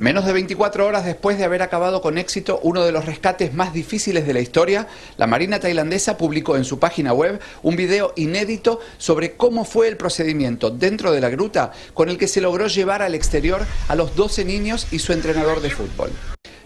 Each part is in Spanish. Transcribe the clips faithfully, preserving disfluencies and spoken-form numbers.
Menos de veinticuatro horas después de haber acabado con éxito uno de los rescates más difíciles de la historia, la Marina tailandesa publicó en su página web un video inédito sobre cómo fue el procedimiento dentro de la gruta con el que se logró llevar al exterior a los doce niños y su entrenador de fútbol.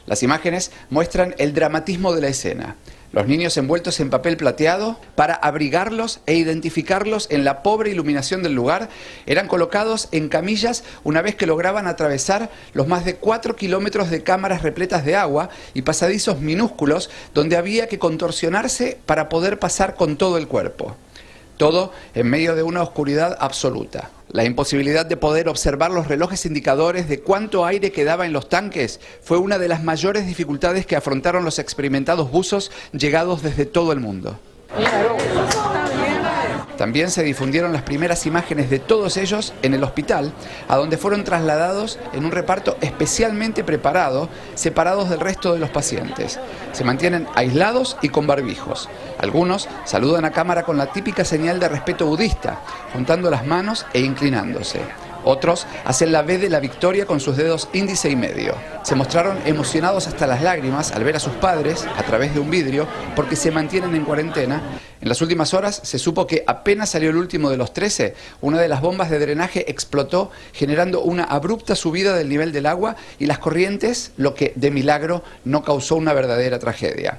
Las imágenes muestran el dramatismo de la escena. Los niños envueltos en papel plateado, para abrigarlos e identificarlos en la pobre iluminación del lugar, eran colocados en camillas una vez que lograban atravesar los más de cuatro kilómetros de cámaras repletas de agua y pasadizos minúsculos donde había que contorsionarse para poder pasar con todo el cuerpo. Todo en medio de una oscuridad absoluta. La imposibilidad de poder observar los relojes indicadores de cuánto aire quedaba en los tanques fue una de las mayores dificultades que afrontaron los experimentados buzos llegados desde todo el mundo. También se difundieron las primeras imágenes de todos ellos en el hospital, a donde fueron trasladados en un reparto especialmente preparado, separados del resto de los pacientes. Se mantienen aislados y con barbijos. Algunos saludan a cámara con la típica señal de respeto budista, juntando las manos e inclinándose. Otros hacen la V de la victoria con sus dedos índice y medio. Se mostraron emocionados hasta las lágrimas al ver a sus padres a través de un vidrio porque se mantienen en cuarentena. En las últimas horas se supo que apenas salió el último de los trece, una de las bombas de drenaje explotó generando una abrupta subida del nivel del agua y las corrientes, lo que de milagro no causó una verdadera tragedia.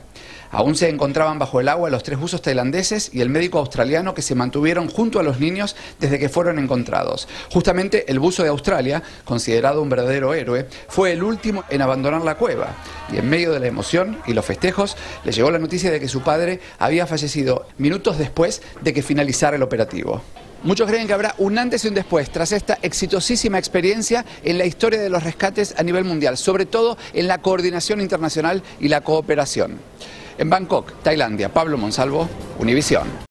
Aún se encontraban bajo el agua los tres buzos tailandeses y el médico australiano que se mantuvieron junto a los niños desde que fueron encontrados. Justamente el buzo de Australia, considerado un verdadero héroe, fue el último en abandonar la cueva. Y en medio de la emoción y los festejos, le llegó la noticia de que su padre había fallecido minutos después de que finalizara el operativo. Muchos creen que habrá un antes y un después tras esta exitosísima experiencia en la historia de los rescates a nivel mundial, sobre todo en la coordinación internacional y la cooperación. En Bangkok, Tailandia, Pablo Monzalvo, Univisión.